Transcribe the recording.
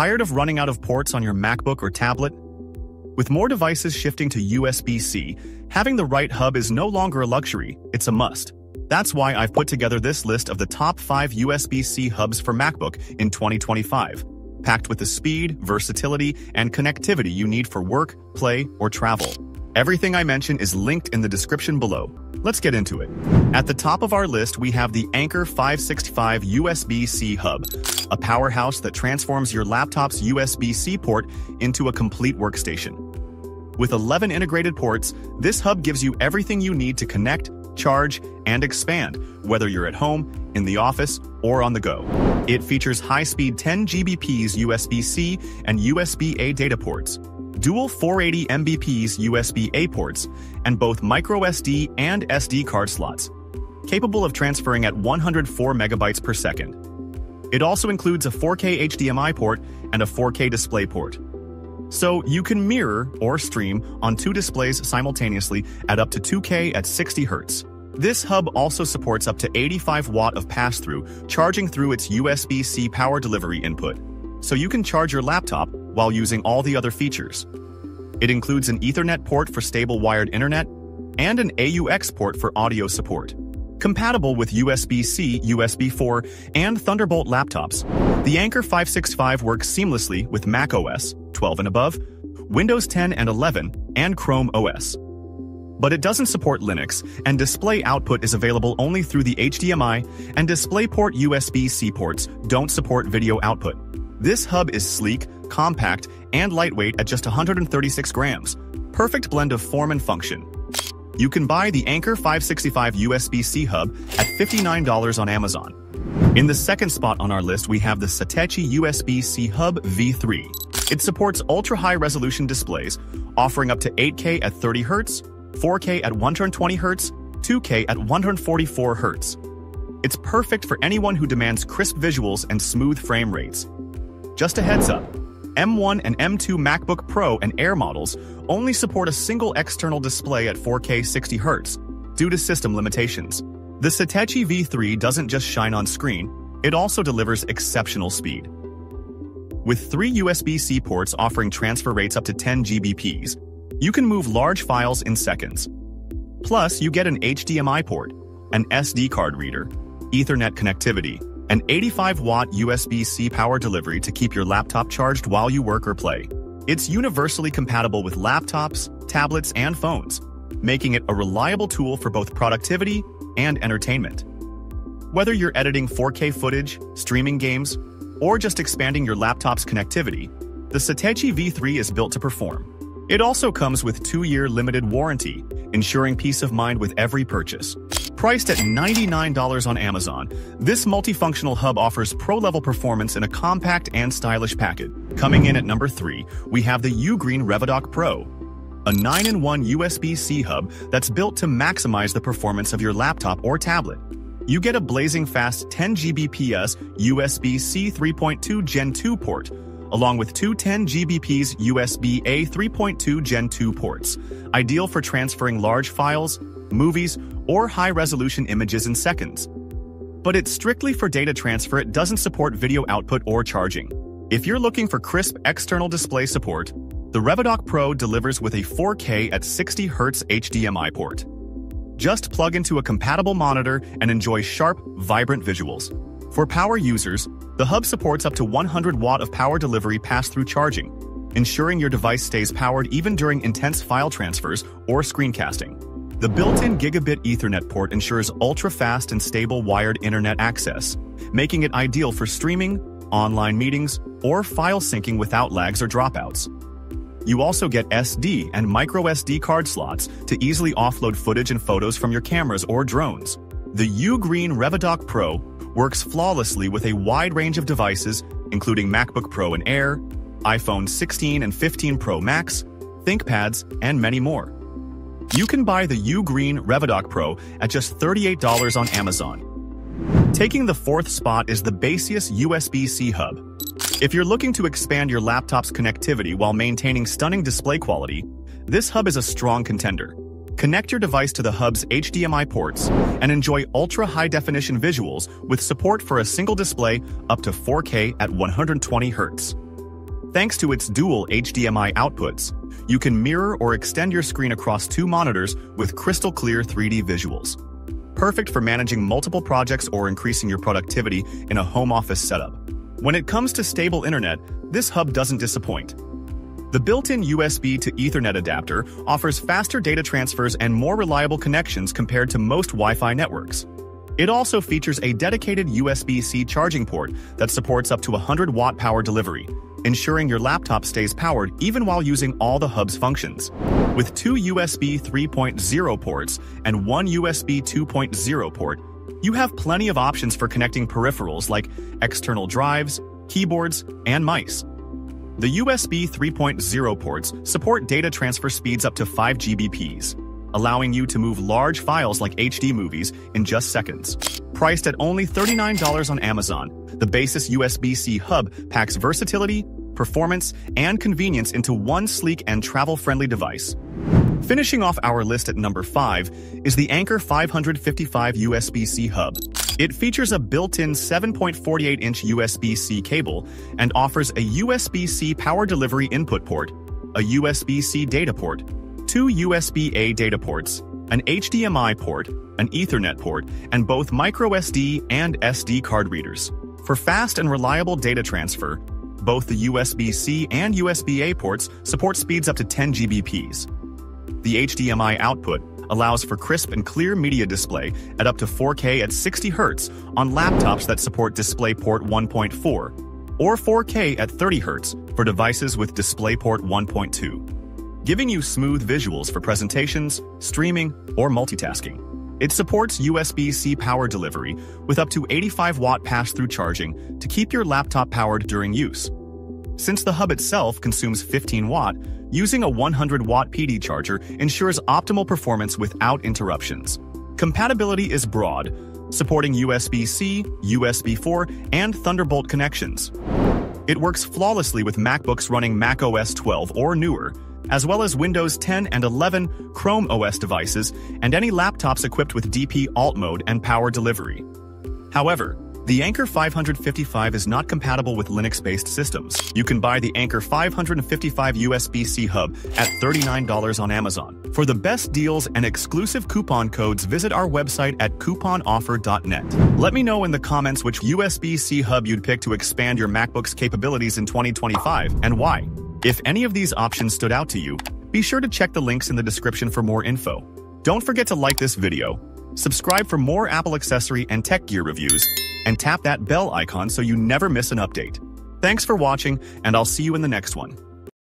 Tired of running out of ports on your MacBook or tablet? With more devices shifting to USB-C, having the right hub is no longer a luxury, it's a must. That's why I've put together this list of the top 5 USB-C hubs for MacBook in 2025, packed with the speed, versatility, and connectivity you need for work, play, or travel. Everything I mention is linked in the description below. Let's get into it. At the top of our list, we have the Anker 565 USB-C hub, a powerhouse that transforms your laptop's USB-C port into a complete workstation. With 11 integrated ports, this hub gives you everything you need to connect, charge, and expand, whether you're at home, in the office, or on the go. It features high-speed 10 Gbps USB-C and USB-A data ports, dual 480 Mbps USB-A ports, and both microSD and SD card slots, capable of transferring at 104 megabytes per second. It also includes a 4K HDMI port and a 4K display port, so you can mirror or stream on two displays simultaneously at up to 2K at 60 Hz. This hub also supports up to 85 watt of pass-through charging through its USB-C power delivery input, so you can charge your laptop while using all the other features. It includes an Ethernet port for stable wired internet and an AUX port for audio support. Compatible with USB-C, USB 4, and Thunderbolt laptops, the Anker 565 works seamlessly with Mac OS 12 and above, Windows 10 and 11, and Chrome OS. But it doesn't support Linux, and display output is available only through the HDMI, and DisplayPort USB-C ports don't support video output. This hub is sleek, compact, and lightweight at just 136 grams. Perfect blend of form and function. You can buy the Anker 565 USB-C hub at $59 on Amazon. In the second spot on our list, we have the Satechi USB-C Hub V3. It supports ultra-high resolution displays, offering up to 8K at 30 Hz, 4K at 120 Hz, 2K at 144 Hz. It's perfect for anyone who demands crisp visuals and smooth frame rates. Just a heads up, M1 and M2 MacBook Pro and Air models only support a single external display at 4K 60 Hz due to system limitations. The Satechi V3 doesn't just shine on screen, it also delivers exceptional speed. With 3 USB-C ports offering transfer rates up to 10 Gbps, you can move large files in seconds. Plus, you get an HDMI port, an SD card reader, Ethernet connectivity, an 85-watt USB-C power delivery to keep your laptop charged while you work or play. It's universally compatible with laptops, tablets, and phones, making it a reliable tool for both productivity and entertainment. Whether you're editing 4K footage, streaming games, or just expanding your laptop's connectivity, the Satechi V3 is built to perform. It also comes with 2-year limited warranty, ensuring peace of mind with every purchase. Priced at $99 on Amazon, this multifunctional hub offers pro-level performance in a compact and stylish package. Coming in at number 3, we have the UGREEN Revodok Pro, a 9-in-1 USB-C hub that's built to maximize the performance of your laptop or tablet. You get a blazing fast 10 Gbps USB-C 3.2 Gen 2 port, along with two 10 Gbps USB-A 3.2 Gen 2 ports, ideal for transferring large files, movies, or high-resolution images in seconds. But it's strictly for data transfer. It doesn't support video output or charging. If you're looking for crisp external display support, the Revodok Pro delivers with a 4K at 60 Hz HDMI port. Just plug into a compatible monitor and enjoy sharp, vibrant visuals. For power users, the hub supports up to 100 watt of power delivery pass-through charging, ensuring your device stays powered even during intense file transfers or screencasting. The built-in gigabit Ethernet port ensures ultra-fast and stable wired internet access, making it ideal for streaming, online meetings, or file syncing without lags or dropouts. You also get SD and microSD card slots to easily offload footage and photos from your cameras or drones. The UGREEN Revodok Pro works flawlessly with a wide range of devices, including MacBook Pro and Air, iPhone 16 and 15 Pro Max, ThinkPads, and many more. You can buy the UGREEN Revodok Pro at just $38 on Amazon. Taking the fourth spot is the Baseus USB-C Hub. If you're looking to expand your laptop's connectivity while maintaining stunning display quality, this hub is a strong contender. Connect your device to the hub's HDMI ports and enjoy ultra-high-definition visuals with support for a single display up to 4K at 120 Hz. Thanks to its dual HDMI outputs, you can mirror or extend your screen across two monitors with crystal clear 3D visuals. Perfect for managing multiple projects or increasing your productivity in a home office setup. When it comes to stable internet, this hub doesn't disappoint. The built-in USB to Ethernet adapter offers faster data transfers and more reliable connections compared to most Wi-Fi networks. It also features a dedicated USB-C charging port that supports up to 100-watt power delivery, ensuring your laptop stays powered even while using all the hub's functions. With two USB 3.0 ports and one USB 2.0 port, you have plenty of options for connecting peripherals like external drives, keyboards, and mice. The USB 3.0 ports support data transfer speeds up to 5 Gbps, allowing you to move large files like HD movies in just seconds. Priced at only $39 on Amazon, the Baseus USB-C hub packs versatility, performance, and convenience into one sleek and travel-friendly device. Finishing off our list at number 5 is the Anker 555 USB-C hub. It features a built-in 7.48-inch USB-C cable and offers a USB-C power delivery input port, a USB-C data port, two USB-A data ports, an HDMI port, an Ethernet port, and both microSD and SD card readers. For fast and reliable data transfer, both the USB-C and USB-A ports support speeds up to 10 Gbps. The HDMI output allows for crisp and clear media display at up to 4K at 60 Hz on laptops that support DisplayPort 1.4 or 4K at 30 Hz for devices with DisplayPort 1.2. giving you smooth visuals for presentations, streaming, or multitasking. It supports USB-C power delivery with up to 85-watt pass-through charging to keep your laptop powered during use. Since the hub itself consumes 15 watt, using a 100-watt PD charger ensures optimal performance without interruptions. Compatibility is broad, supporting USB-C, USB 4, and Thunderbolt connections. It works flawlessly with MacBooks running Mac OS 12 or newer, as well as Windows 10 and 11, Chrome OS devices, and any laptops equipped with DP Alt mode and power delivery. However, the Anker 555 is not compatible with Linux-based systems. You can buy the Anker 555 USB-C hub at $39 on Amazon. For the best deals and exclusive coupon codes, visit our website at couponoffer.net. Let me know in the comments which USB-C hub you'd pick to expand your MacBook's capabilities in 2025 and why. If any of these options stood out to you, be sure to check the links in the description for more info. Don't forget to like this video, subscribe for more Apple accessory and tech gear reviews, and tap that bell icon so you never miss an update. Thanks for watching, and I'll see you in the next one.